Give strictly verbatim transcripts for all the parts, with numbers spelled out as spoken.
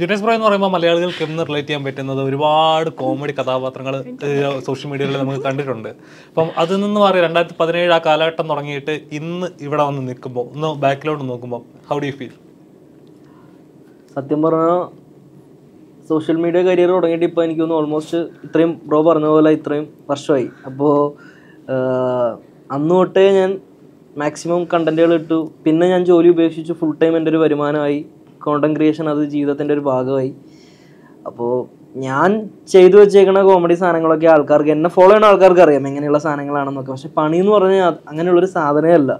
Jinesh bro എന്ന് പറയുമ്പോൾ മലയാളികൾക്ക് എന്ന് റിലേറ്റ് ചെയ്യാൻ പറ്റുന്നത് ഒരുപാട് കോമഡി കഥാപാത്രങ്ങൾ സോഷ്യൽ മീഡിയയിൽ നമുക്ക് കണ്ടിട്ടുണ്ട്. അപ്പം അതിൽ നിന്ന് മാറി രണ്ടായിരത്തി പതിനേഴ് ആ കാലഘട്ടം തുടങ്ങിയിട്ട് ഇന്ന് ഇവിടെ വന്ന് നിൽക്കുമ്പോൾ ഒന്ന് ബാക്കിലോട്ട് നോക്കുമ്പോൾ ഹൗ ഡു യു ഫീൽ? സത്യം പറഞ്ഞാൽ സോഷ്യൽ മീഡിയ കരിയർ തുടങ്ങിയിട്ട് ഇപ്പോൾ എനിക്കൊന്ന് ഓൾമോസ്റ്റ് ഇത്രയും ബ്രോ പറഞ്ഞ പോലെ ഇത്രയും വർഷമായി. അപ്പോൾ അന്ന് തൊട്ടേ ഞാൻ മാക്സിമം കണ്ടൻറ്റുകൾ ഇട്ടു. പിന്നെ ഞാൻ ജോലി ഉപേക്ഷിച്ചു, ഫുൾ ടൈം എൻ്റെ ഒരു വരുമാനമായി, കോണ്ടന്റ് ക്രിയേഷൻ അത് ജീവിതത്തിൻ്റെ ഒരു ഭാഗമായി. അപ്പോൾ ഞാൻ ചെയ്തു വെച്ചേക്കുന്ന കോമഡി സാധനങ്ങളൊക്കെ ആൾക്കാർക്ക്, എന്നെ ഫോളോ ചെയ്യുന്ന ആൾക്കാർക്ക് അറിയാം എങ്ങനെയുള്ള സാധനങ്ങളാണെന്നൊക്കെ. പക്ഷെ പണിയെന്ന് പറഞ്ഞാൽ അങ്ങനെയുള്ളൊരു സാധനമല്ല.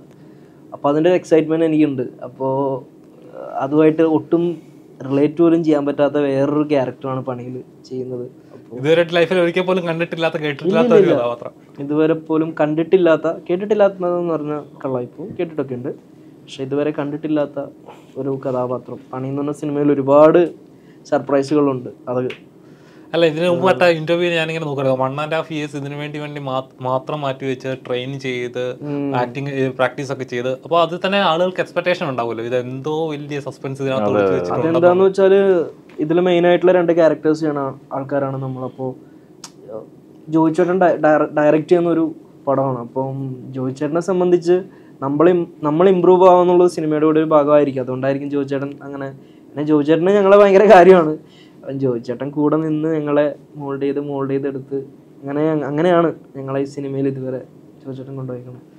അപ്പോൾ അതിൻ്റെ ഒരു എക്സൈറ്റ്മെൻറ്റ് എനിക്കുണ്ട്. അപ്പോൾ അതുമായിട്ട് ഒട്ടും റിലേറ്റ് പോലും ചെയ്യാൻ പറ്റാത്ത വേറൊരു ക്യാരക്ടറാണ് പണിയിൽ ചെയ്യുന്നത്. ഇതുവരെ ലൈഫിൽ ഒരിക്കൽ പോലും കണ്ടിട്ടില്ലാത്ത കേട്ടിട്ടില്ലാത്ത ഒരു കഥാപാത്രം ഇതുവരെ പോലും കണ്ടിട്ടില്ലാത്ത കേട്ടിട്ടില്ലാത്തതെന്ന് പറഞ്ഞാൽ കള്ളായിപ്പോ കേട്ടിട്ടൊക്കെ ഉണ്ട്, പക്ഷെ ഇതുവരെ കണ്ടിട്ടില്ലാത്ത ഒരു കഥാപാത്രം പണി എന്ന് പറഞ്ഞ സിനിമയിൽ ഒരുപാട് സർപ്രൈസുകളുണ്ട്. അത് അല്ല, ഇതിന് മുമ്പ് ഇന്റർവ്യൂ ഞാനിങ്ങനെ നോക്കറിയാം, വൺ ആൻഡ് ഹാഫ് ഇയേഴ്സ് ഇതിനു വേണ്ടി വേണ്ടി മാത്രം മാറ്റി വെച്ച് ട്രെയിൻ ചെയ്ത് ആക്ടിങ് പ്രാക്ടീസ് ഒക്കെ ചെയ്ത്. അപ്പൊ അത് തന്നെ ആളുകൾക്ക് എക്സ്പെക്ടേഷൻ ഉണ്ടാവുമല്ലോ, ഇത് എന്തോ വലിയ സസ്പെൻസ് ഇതിനകത്ത്. അതെന്താന്ന് വെച്ചാല് ഇതിൽ മെയിൻ ആയിട്ടുള്ള രണ്ട് ക്യാരക്ടേഴ്സ് ചെയ്യണ ആൾക്കാരാണ് നമ്മളപ്പോൾ. ജോയിച്ചേട്ടൻ ഡയറക്റ്റ് ചെയ്യുന്ന ഒരു പടമാണ്. അപ്പം ജോയിച്ചേട്ടനെ സംബന്ധിച്ച് നമ്മൾ നമ്മൾ ഇമ്പ്രൂവ് ആവാന്നുള്ളത് സിനിമയുടെ കൂടെ ഒരു ഭാഗമായിരിക്കും. അതുകൊണ്ടായിരിക്കും ജോയിച്ചേട്ടൻ അങ്ങനെ. പിന്നെ ജോയിച്ചേട്ടന് ഞങ്ങളെ ഭയങ്കര കാര്യമാണ്. ജോയിച്ചേട്ടൻ കൂടെ നിന്ന് ഞങ്ങളെ മോൾഡ് ചെയ്ത് മോൾഡ് ചെയ്തെടുത്ത് അങ്ങനെ അങ്ങനെയാണ് ഞങ്ങളെ ഈ സിനിമയിൽ ഇതുവരെ ജോയിച്ചേട്ടൻ കൊണ്ടുപോയിക്കുന്നത്.